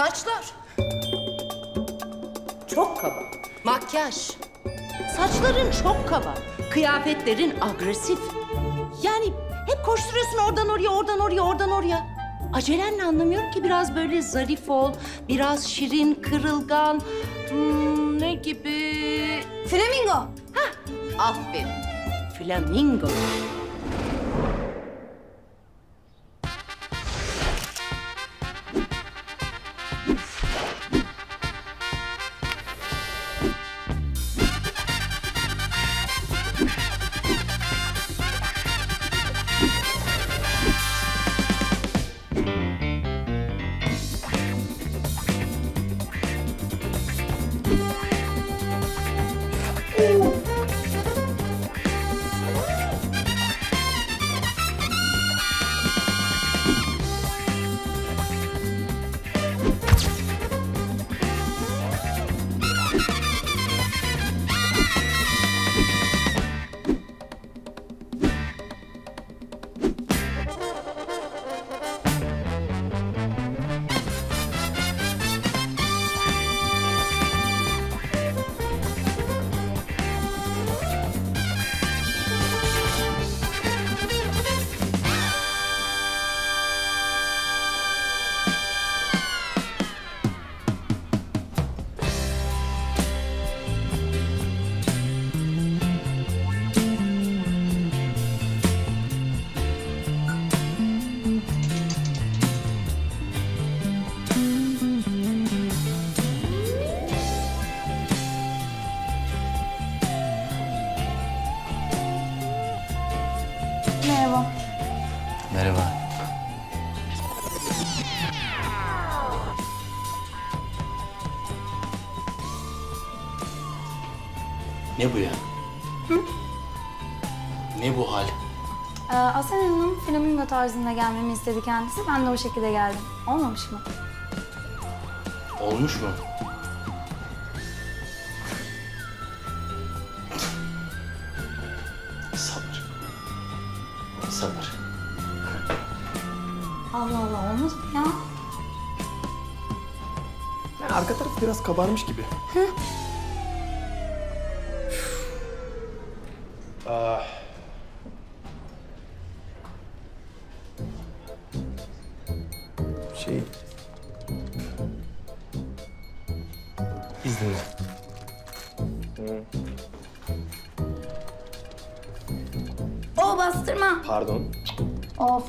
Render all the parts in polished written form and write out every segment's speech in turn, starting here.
Saçlar. Çok kaba. Makyaj. Saçların çok kaba. Kıyafetlerin agresif. Yani hep koşturuyorsun oradan oraya, oradan oraya, oradan oraya. Acelenle anlamıyorum ki biraz böyle zarif ol, biraz şirin, kırılgan. Ne gibi? Flamingo. Hah, aferin. Flamingo. Ne bu ya? Hı? Ne bu hal? Asena Hanım flamingo tarzında gelmemi istedi kendisi. Ben de o şekilde geldim. Olmamış mı? Olmuş mu? Sabır. Sabır. Allah Allah, olmaz mı ya? Yani arka taraf biraz kabarmış gibi. Hı? İzninle. O bastırma. Pardon. Of.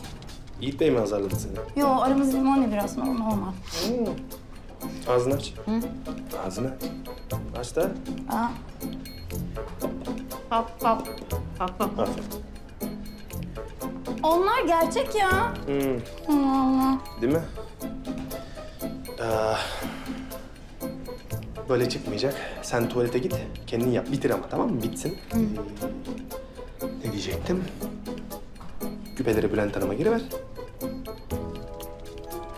Yiğit Bey mi hazırladı seni? Yo, aramız limonlu biraz, normal. Ağzını aç. Hı? Ağzını aç da. Aa. Hop hop. Hop hop. Onlar gerçek ya. Allah Allah. Değil mi? Böyle çıkmayacak. Sen tuvalete git, kendin yap. Bitir ama, tamam mı? Bitsin. Hı. Ne diyecektim? Küpeleri Bülent Hanım'a giriver.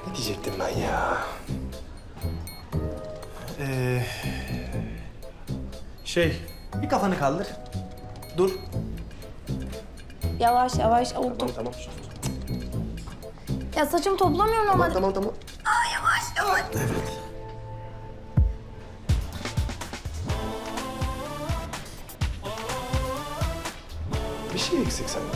Ne diyecektim ben ya? Bir kafanı kaldır. Dur. Yavaş yavaş oldu. Tamam, tamam. Ya saçımı toplamıyorum ama. Tamam, tamam. Aa, yavaş yavaş. Evet. Bir şey eksik sanki.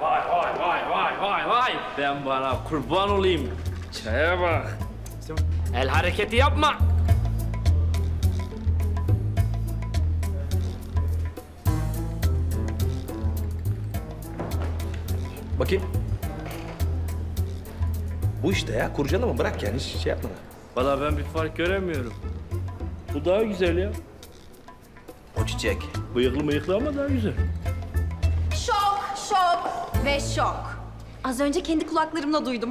Vay vay vay vay vay vay vay. Ben bana kurban olayım. Çaya bak. El hareketi yapma. Bakayım. Bu işte ya, kurcalama, bırak yani, hiç şey yapma. Vallahi ben bir fark göremiyorum. Bu daha güzel ya. O çiçek. Bıyıklı mıyıklı ama daha güzel. Şok, şok ve şok. Az önce kendi kulaklarımla duydum.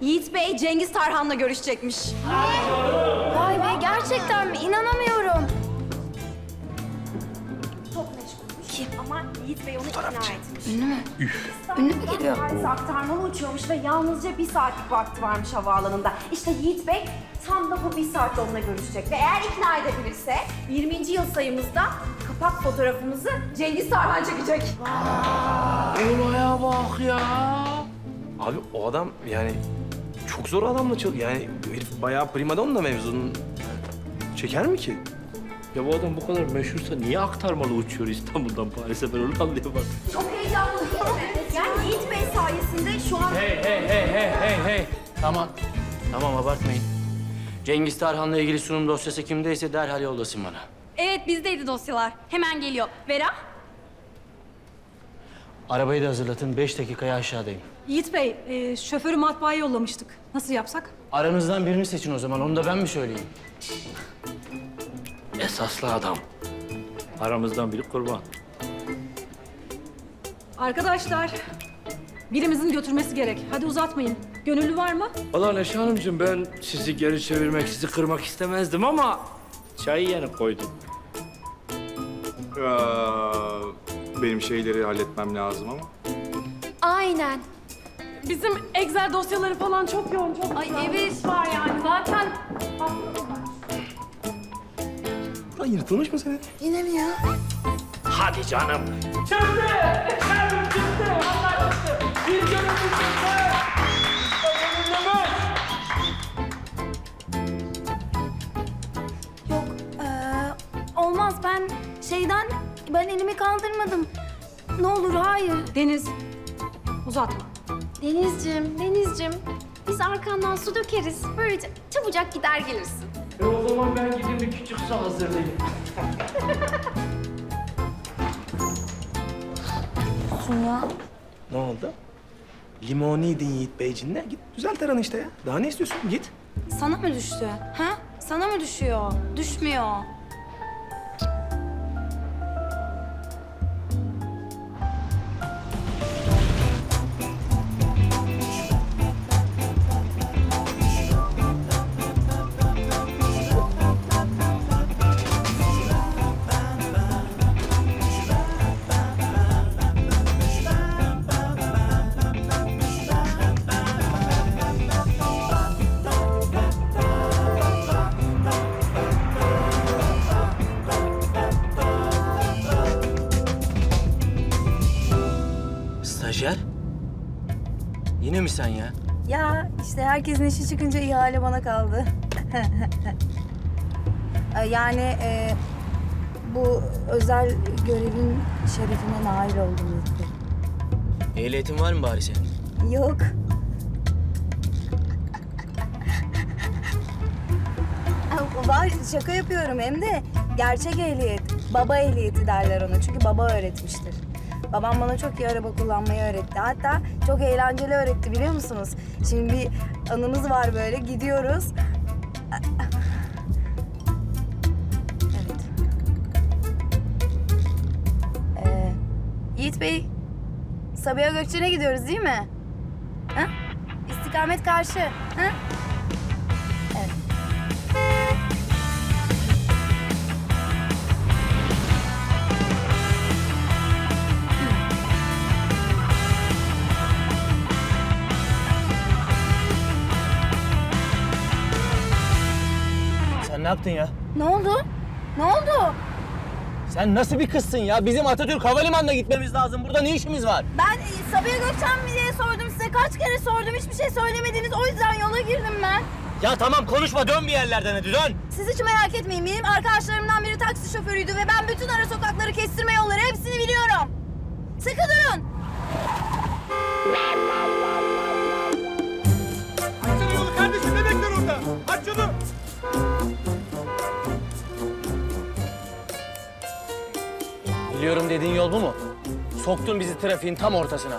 Yiğit Bey Cengiz Tarhan'la görüşecekmiş. Vay be, gerçekten mi? İnanamıyorum. Çok meşgulmüş. Kim? Ama Yiğit Bey onu ikna etmiş. Ünlü mü? Ünlü mü geliyor? Aktarmalı uçuyormuş ve yalnızca bir saatlik vakti varmış havaalanında. İşte Yiğit Bey tam da bu bir saat onunla görüşecek. Ve eğer ikna edebilirse 20. yıl sayımızda kapak fotoğrafımızı Cengiz Tarhan çekecek. Olaya bak ya. Abi o adam yani çok zor adamla çalışıyor. Yani herif bayağı primadonna mevzunun. Çeker mi ki? Ya bu adam bu kadar meşhursa niye aktarmalı uçuyor İstanbul'dan Paris'e? Ben onu anlayamadım. Çok heyecanlı değil mi? Yani Yiğit Bey sayesinde şu an... Hey! Tamam. Tamam, abartmayın. Cengiz Tarhan'la ilgili sunum dosyası kimdeyse derhal yollasın bana. Evet, bizdeydi dosyalar. Hemen geliyor. Vera? Arabayı da hazırlatın. 5 dakikaya aşağıdayım. Yiğit Bey, şoförü matbaaya yollamıştık. Nasıl yapsak? Aranızdan birini seçin o zaman. Onu da ben mi söyleyeyim? Esaslı adam. Aramızdan biri kurban. Arkadaşlar, birimizin götürmesi gerek. Hadi uzatmayın. Gönüllü var mı? Vallahi Neşe Hanımcığım, ben sizi geri çevirmek, sizi kırmak istemezdim ama... ...çayı yeni koydum. Benim şeyleri halletmem lazım ama. Aynen. Bizim Excel dosyaları falan çok yoğun, çok yoğun. Ay evet, var yani. Zaten... Burası yırtılmış mı senin? Yine mi ya? Hadi canım. Çıktı! Efendim çıktı! Vallahi çıktı! Bir gönüllü çıktı! Yok, olmaz. Ben elimi kaldırmadım. Ne olur, hayır. Deniz, uzatma. Denizciğim. Biz arkandan su dökeriz. Böylece çabucak gider gelirsin. O zaman ben gideyim bir küçük su hazırlayayım. Ya. Ne oldu? Limoniydin Yiğit Beyciğimle. Git düzelt aranı işte ya. Daha ne istiyorsun? Git. Sana mı düştü? Ha? Sana mı düşüyor? Düşmüyor. Yine mi sen ya? Ya işte herkesin işi çıkınca ihale bana kaldı. Yani bu özel görevin şerefine nail oldum. Ehliyetin var mı bari senin? Yok. Var, şaka yapıyorum hem de gerçek ehliyet. Baba ehliyeti derler ona çünkü baba öğretmiştir. Babam bana çok iyi araba kullanmayı öğretti. Hatta çok eğlenceli öğretti, biliyor musunuz? Şimdi bir anımız var böyle, gidiyoruz. Evet. Yiğit Bey, Sabiha Gökçen'e gidiyoruz değil mi? Ha? İstikamet karşı, ha? Ne yaptın ya? Ne oldu? Sen nasıl bir kızsın ya? Bizim Atatürk Havalimanı'na gitmemiz lazım. Burada ne işimiz var? Ben Sabiha Gökçen mi diye sordum size. Kaç kere sordum. Hiçbir şey söylemediniz. O yüzden yola girdim ben. Ya tamam konuşma. Dön bir yerlerden hadi dön. Siz hiç merak etmeyin. Benim arkadaşlarımdan biri taksi şoförüydü ve ben bütün ara sokakları, kestirme yolları hepsini biliyorum. Sıkı durun. Açın yolu kardeşim. Ne bekler orada? Aç yolu. Biliyorum dediğin yol bu mu? Soktun bizi trafiğin tam ortasına.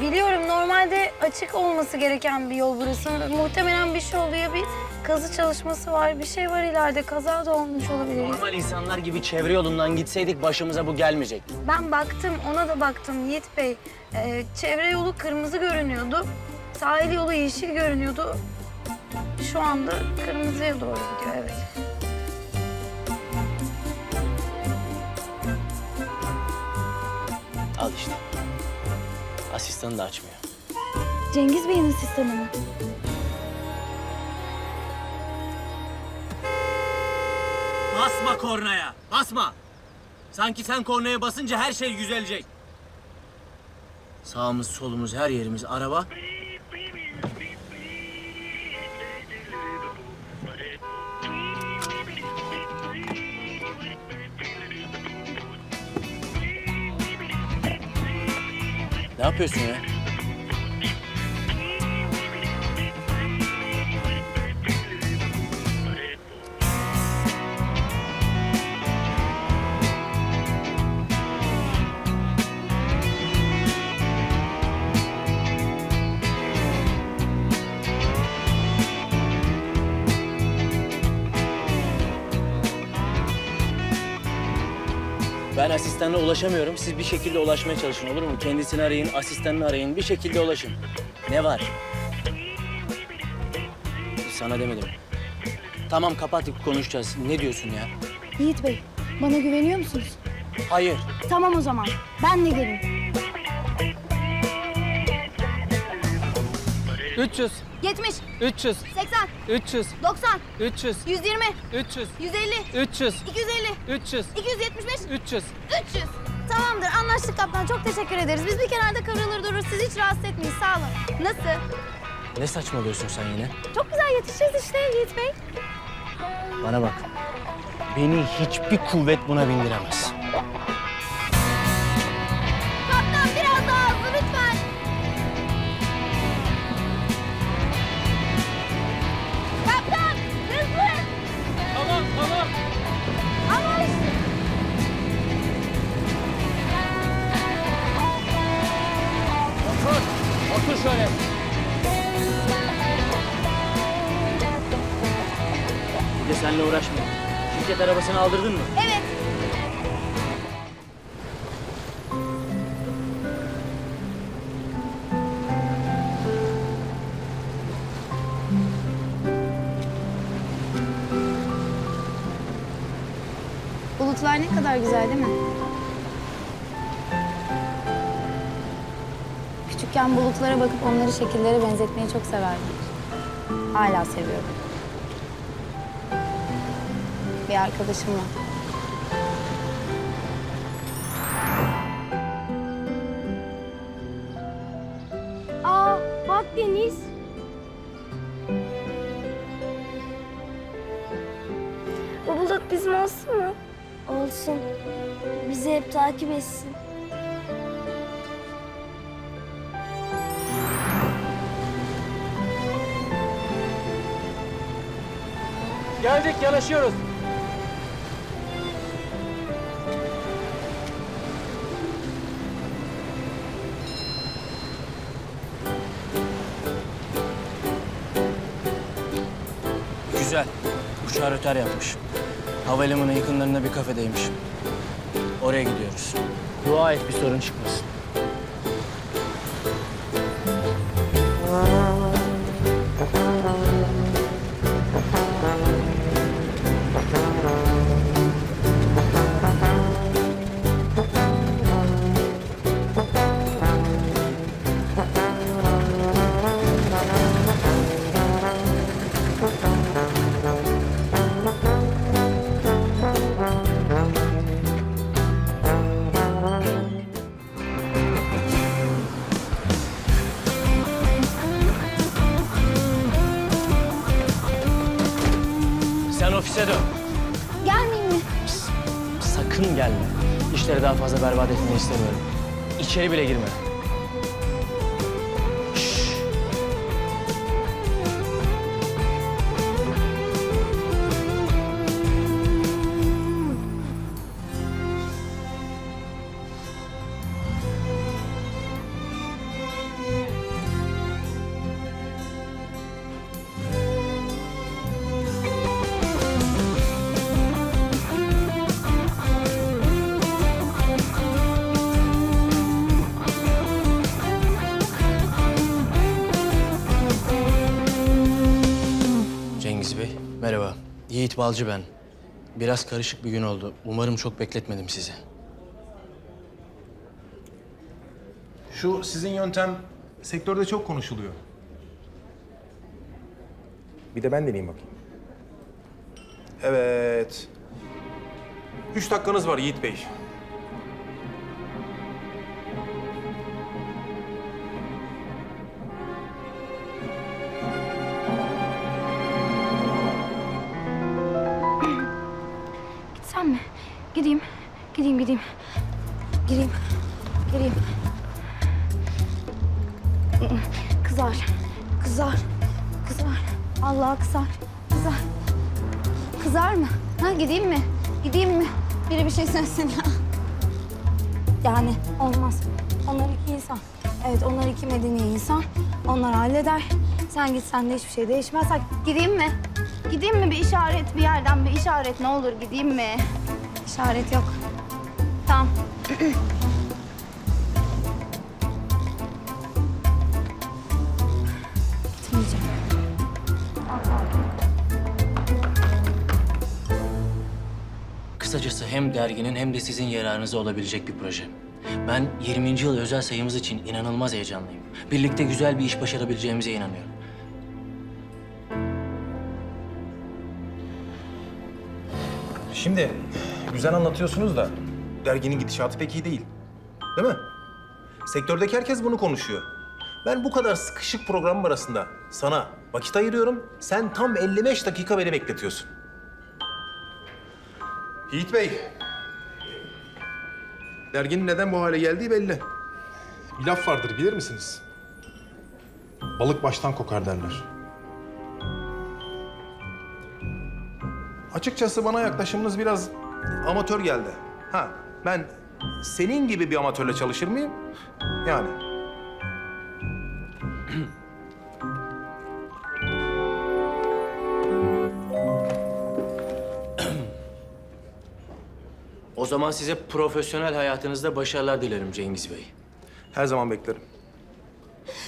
Biliyorum, normalde açık olması gereken bir yol burası. Muhtemelen bir şey oluyor, bir kazı çalışması var, bir şey var ileride. Kaza da olmuş olabilir. Normal insanlar gibi çevre yolundan gitseydik başımıza bu gelmeyecek. Ben baktım, ona da baktım Yiğit Bey. Çevre yolu kırmızı görünüyordu, sahil yolu yeşil görünüyordu. Şu anda kırmızıya doğru gidiyor, evet. Al işte. Asistanı da açmıyor. Cengiz Bey'in asistanı mı? Basma kornaya, basma. Sanki sen kornaya basınca her şey güzelecek. Sağımız, solumuz, her yerimiz araba. Ne yapıyorsun ya? Ben asistanla ulaşamıyorum. Siz bir şekilde ulaşmaya çalışın, olur mu? Kendisini arayın, asistanını arayın. Bir şekilde ulaşın. Ne var? Sana demedim. Tamam, kapattık, konuşacağız. Ne diyorsun ya? Yiğit Bey, bana güveniyor musunuz? Hayır. Tamam o zaman. Ben de gelin. 300. 70. 300. 80. 300. 90. 300. 120. 300. 150. 300. 250. 300. 275. 300. 300. Tamamdır, anlaştık kaptan. Çok teşekkür ederiz. Biz bir kenarda kıvrılır dururuz. Siz hiç rahatsız etmeyin. Sağ olun. Nasıl? Ne saçmalıyorsun sen yine? Çok güzel yetişeceğiz işte Yiğit Bey. Bana bak. Beni hiçbir kuvvet buna bindiremez. Kaptan biraz daha hızlı lütfen. Tamam. Ama işte. Otur şöyle. Bir de seninle uğraşmayayım. Şirket arabasını aldırdın mı? Evet. Bulutlar ne kadar güzel değil mi? Küçükken bulutlara bakıp onları şekillere benzetmeyi çok severdim. Hala seviyorum. Bir arkadaşımla. Aa, bak Deniz. Bu bulut bizim olsun mu? Olsun. Bizi hep takip etsin. Geldik, yanaşıyoruz. Güzel. Uçağı rötar yapmış. Havalimanı yakınlarında bir kafedeymişim. Oraya gidiyoruz. Dua et bir sorun çıkmasın. Daha fazla berbat etmeyi istemiyorum. İçeri bile girme. Şşş. Yiğit Balcı ben. Biraz karışık bir gün oldu. Umarım çok bekletmedim sizi. Şu sizin yöntem sektörde çok konuşuluyor. Bir de ben deneyeyim bakayım. Evet. 3 dakikanız var Yiğit Bey. Gitsem mi? Gireyim. Kızar. Vallahi kızar mı? Ha, gideyim mi? Biri bir şey söylesin ya. Yani olmaz. Onlar 2 insan. Evet, onlar 2 medeni insan. Onlar halleder. Sen gitsen de hiçbir şey değişmez. Gideyim mi? Bir işaret, bir yerden bir işaret. Ne olur gideyim mi? İşaret yok. Tamam. Kısacası hem derginin hem de sizin yararınıza olabilecek bir proje. Ben 20. yıl özel sayımız için inanılmaz heyecanlıyım. Birlikte güzel bir iş başarabileceğimize inanıyorum. Şimdi güzel anlatıyorsunuz da derginin gidişatı pek iyi değil. Değil mi? Sektördeki herkes bunu konuşuyor. Ben bu kadar sıkışık programım arasında sana vakit ayırıyorum. Sen tam 55 dakika beni bekletiyorsun. Yiğit Bey, derginin neden bu hale geldiği belli. Bir laf vardır, bilir misiniz? Balık baştan kokar derler. Açıkçası bana yaklaşımınız biraz amatör geldi. Ha, ben senin gibi bir amatörle çalışır mıyım? Yani. O zaman size profesyonel hayatınızda başarılar dilerim Cengiz Bey. Her zaman beklerim.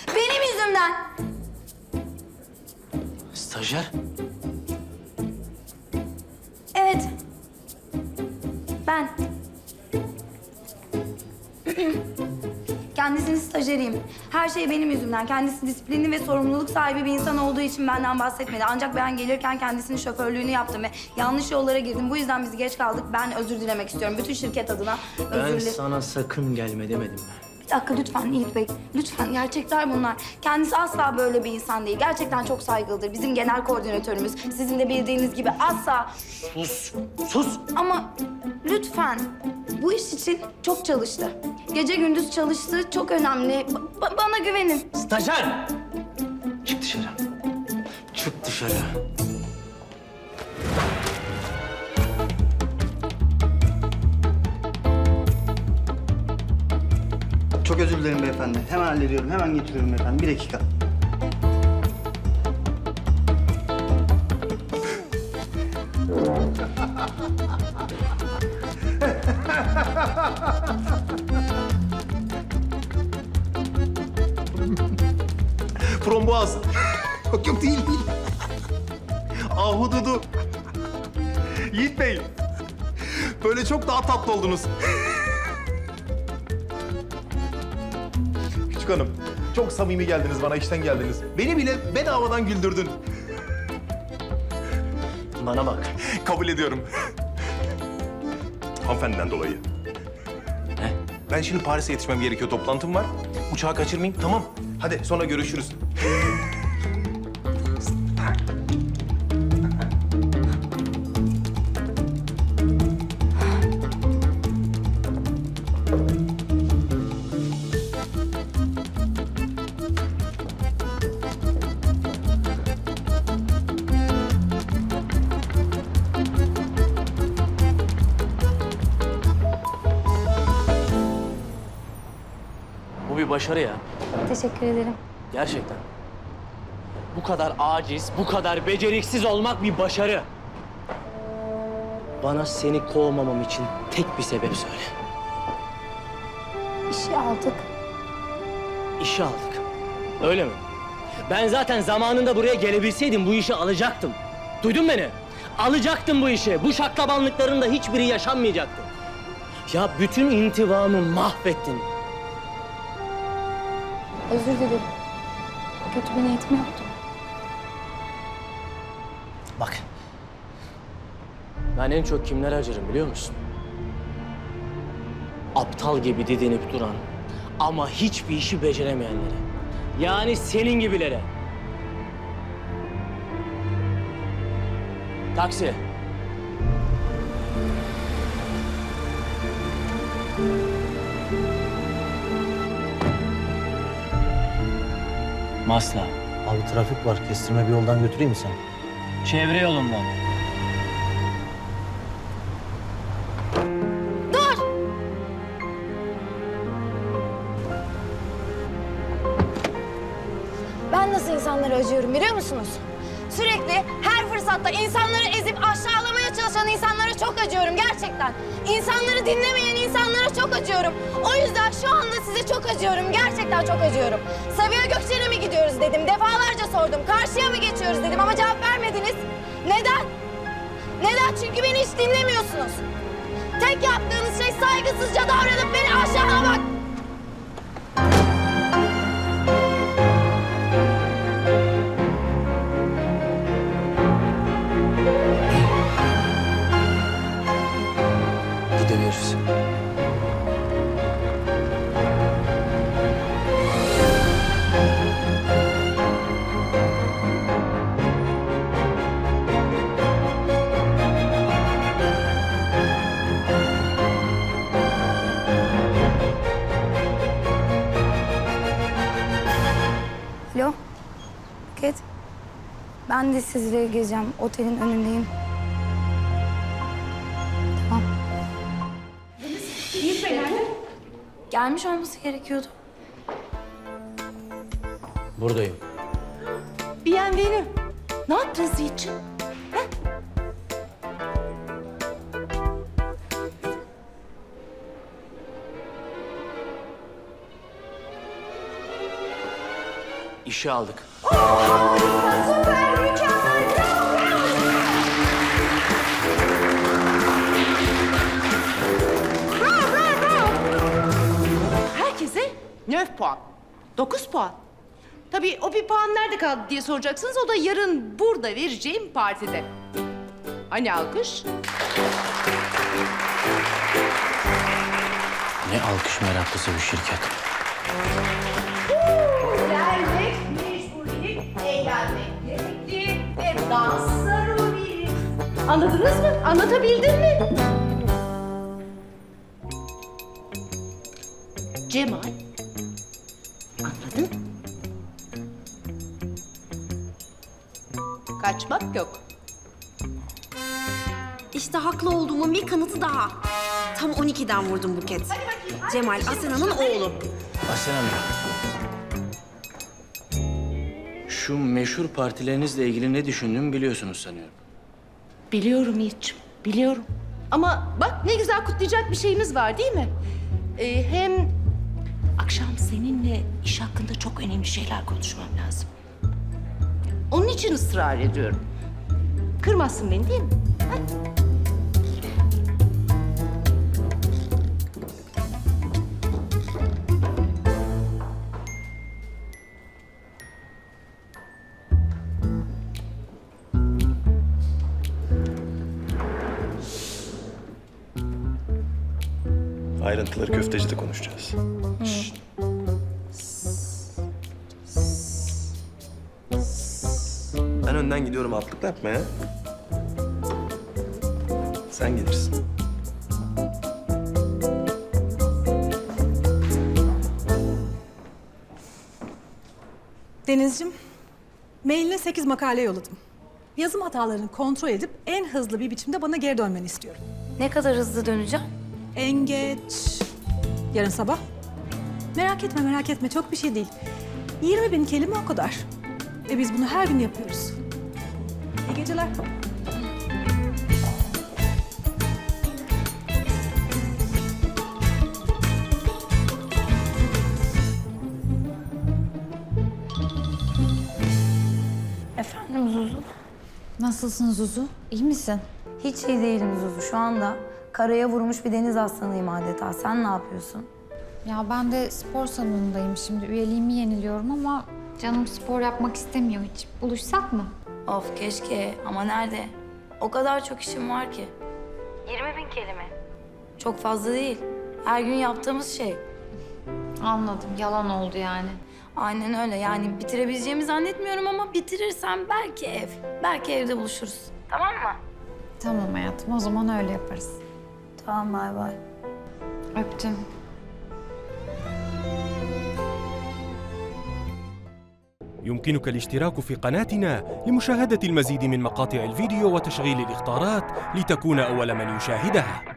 Benim yüzümden. Stajyer? Evet. Ben. Kendisinin stajyeriyim. Her şey benim yüzümden. Kendisi disiplinli ve sorumluluk sahibi bir insan olduğu için benden bahsetmedi. Ancak ben gelirken kendisinin şoförlüğünü yaptım ve yanlış yollara girdim. Bu yüzden biz geç kaldık. Ben özür dilemek istiyorum. Bütün şirket adına özür. Ben sana sakın gelme demedim ben. Bir dakika lütfen Yiğit Bey. Lütfen, gerçekler bunlar. Kendisi asla böyle bir insan değil. Gerçekten çok saygılıdır. Bizim genel koordinatörümüz. Sizin de bildiğiniz gibi asla... Sus! Ama lütfen. Bu iş için çok çalıştı. Gece gündüz çalıştı, çok önemli. Bana güvenin. Stajyer! Çık dışarı. Çok özür dilerim beyefendi. Hemen hallediyorum, hemen getiriyorum beyefendi. 1 dakika. Frambuaz. Yok değil. Ahududu. Yiğit Bey. Böyle çok daha tatlı oldunuz. Küçük hanım, çok samimi geldiniz bana, işten geldiniz. Beni bile bedavadan güldürdün. Bana bak. Kabul ediyorum. Hanımefendiden dolayı. Ne? Ben şimdi Paris'e yetişmem gerekiyor, toplantım var. Uçağı kaçırmayayım, tamam. Hadi sonra görüşürüz. Başarı ya. Teşekkür ederim. Gerçekten. Bu kadar aciz, bu kadar beceriksiz olmak bir başarı. Bana seni kovmamam için tek bir sebep söyle. İşi aldık. Öyle mi? Ben zaten zamanında buraya gelebilseydim bu işi alacaktım. Duydun beni? Alacaktım bu işi. Bu şaklabanlıkların da hiçbiri yaşanmayacaktı. Ya bütün intivamı mahvettin. Özür dilerim. Kötü bir niyetim yoktu. Bak. Ben en çok kimler harcarım biliyor musun? aptal gibi didinip duran ama hiçbir işi beceremeyenlere, yani senin gibilere. Taksi. Masla. Abi trafik var. Kestirme bir yoldan götüreyim mi sen? Çevre yolundan. Dur! Ben nasıl insanları acıyorum biliyor musunuz? Sürekli her fırsatta insanları ezip aşağılamaya çalışan insanlara çok acıyorum gerçekten. İnsanları dinlemeyen insanlara çok acıyorum. O yüzden şu anda size çok acıyorum. Gerçekten çok acıyorum. Sabiha Gökçen'e mi gidiyoruz dedim. Defalarca sordum. Karşıya mı geçiyoruz dedim ama cevap vermediniz. Neden? Neden? Çünkü beni hiç dinlemiyorsunuz. Tek yaptığınız şey saygısızca davranıp beni aşağılamak. Alo, Buket. Ben de sizle gezeceğim. Otelin önündeyim. Tamam. Deniz, Yiğit Bey nerede? Gelmiş olması gerekiyordu. Buradayım. Bir yengeğini. Ne yaptınız Yiğit'ciğim? İşe aldık. Oh, harika, süper, mükemmel. Bravo, bravo. Herkese 9 puan. 9 puan. Tabii o bir puan nerede kaldı diye soracaksınız. O da yarın burada vereceğim partide. Hani alkış? Ne alkış meraklısı bir şirket. Anladınız mı? Anlatabildim mi? Cemal, anladın mı? Kaçmak yok. İşte haklı olduğumun bir kanıtı daha. Tam 12'den vurdum Buket. Hadi. Cemal, Asena'nın oğlu. Asena mı? Şu meşhur partilerinizle ilgili ne düşündüğümü biliyorsunuz sanıyorum. Biliyorum Yiğit'ciğim, biliyorum. Ama bak ne güzel kutlayacak bir şeyimiz var değil mi? Hem akşam seninle iş hakkında çok önemli şeyler konuşmam lazım. Onun için ısrar ediyorum. Kırmazsın beni değil mi? Ha? Ayrıntıları köftecide konuşacağız. Ben önden gidiyorum atlık yapmaya. Sen gelirsin. Denizciğim, mailine 8 makale yolladım. Yazım hatalarını kontrol edip en hızlı bir biçimde bana geri dönmeni istiyorum. Ne kadar hızlı döneceğim? En geç yarın sabah. Merak etme, merak etme. Çok bir şey değil. 20.000 kelime o kadar. Ve biz bunu her gün yapıyoruz. İyi geceler. Efendim Zuzu? Nasılsın Zuzu? İyi misin? Hiç iyi değilim Zuzu. Şu anda karaya vurmuş bir deniz aslanıyım adeta. Sen ne yapıyorsun? Ya ben de spor salonundayım şimdi. Üyeliğimi yeniliyorum ama canım spor yapmak istemiyor hiç. Buluşsak mı? Of keşke ama nerede? O kadar çok işim var ki. 20.000 kelime. Çok fazla değil. Her gün yaptığımız şey. Anladım. Yalan oldu yani. Aynen öyle. Yani bitirebileceğimi zannetmiyorum ama bitirirsem belki ev. Belki evde buluşuruz. Tamam mı? Tamam hayatım. O zaman öyle yaparız. Tamam, bay bay. Öptüm. يمكنك الاشتراك في قناتنا لمشاهدة المزيد من مقاطع الفيديو وتشغيل الإخطارات لتكون أول من يشاهدها.